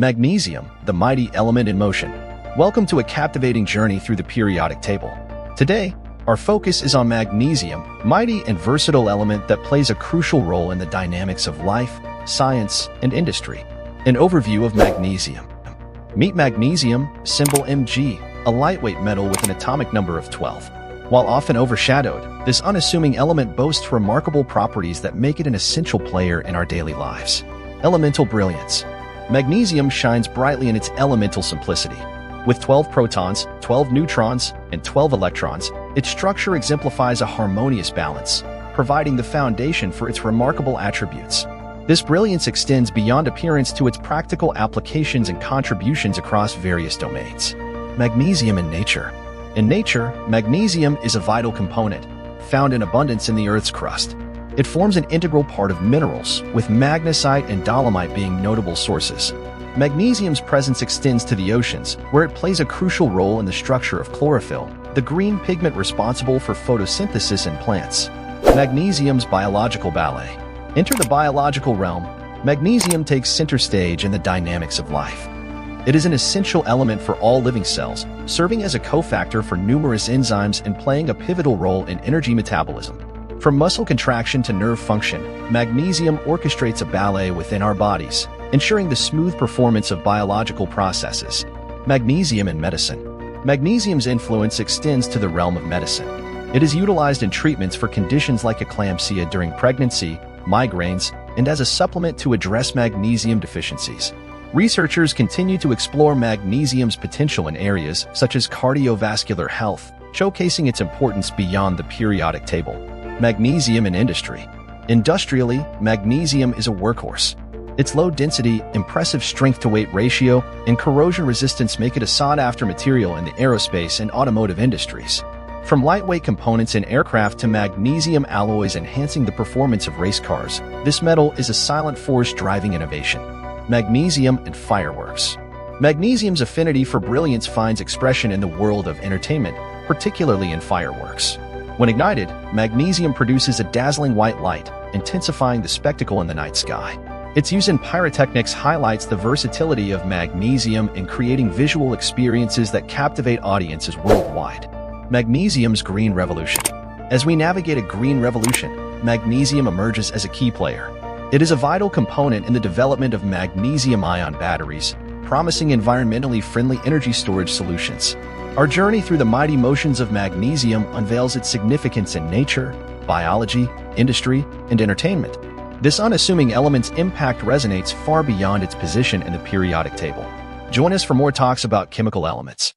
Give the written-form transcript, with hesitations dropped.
Magnesium, the mighty element in motion. Welcome to a captivating journey through the periodic table. Today, our focus is on magnesium, a mighty and versatile element that plays a crucial role in the dynamics of life, science, and industry. An overview of magnesium. Meet magnesium, symbol Mg, a lightweight metal with an atomic number of 12. While often overshadowed, this unassuming element boasts remarkable properties that make it an essential player in our daily lives. Elemental brilliance. Magnesium shines brightly in its elemental simplicity. With 12 protons, 12 neutrons, and 12 electrons, its structure exemplifies a harmonious balance, providing the foundation for its remarkable attributes. This brilliance extends beyond appearance to its practical applications and contributions across various domains. Magnesium in nature. In nature, magnesium is a vital component, found in abundance in the Earth's crust. It forms an integral part of minerals, with magnesite and dolomite being notable sources. Magnesium's presence extends to the oceans, where it plays a crucial role in the structure of chlorophyll, the green pigment responsible for photosynthesis in plants. Magnesium's biological ballet. Enter the biological realm. Magnesium takes center stage in the dynamics of life. It is an essential element for all living cells, serving as a cofactor for numerous enzymes and playing a pivotal role in energy metabolism. From muscle contraction to nerve function, magnesium orchestrates a ballet within our bodies, ensuring the smooth performance of biological processes. Magnesium in medicine. Magnesium's influence extends to the realm of medicine. It is utilized in treatments for conditions like eclampsia during pregnancy, migraines, and as a supplement to address magnesium deficiencies. Researchers continue to explore magnesium's potential in areas such as cardiovascular health, showcasing its importance beyond the periodic table. Magnesium in industry. Industrially, magnesium is a workhorse. Its low density, impressive strength-to-weight ratio, and corrosion resistance make it a sought-after material in the aerospace and automotive industries. From lightweight components in aircraft to magnesium alloys enhancing the performance of race cars, this metal is a silent force driving innovation. Magnesium and fireworks. Magnesium's affinity for brilliance finds expression in the world of entertainment, particularly in fireworks. When ignited, magnesium produces a dazzling white light, intensifying the spectacle in the night sky. Its use in pyrotechnics highlights the versatility of magnesium in creating visual experiences that captivate audiences worldwide. Magnesium's green revolution. As we navigate a green revolution, magnesium emerges as a key player. It is a vital component in the development of magnesium-ion batteries, promising environmentally friendly energy storage solutions. Our journey through the mighty motions of magnesium unveils its significance in nature, biology, industry, and entertainment. This unassuming element's impact resonates far beyond its position in the periodic table. Join us for more talks about chemical elements.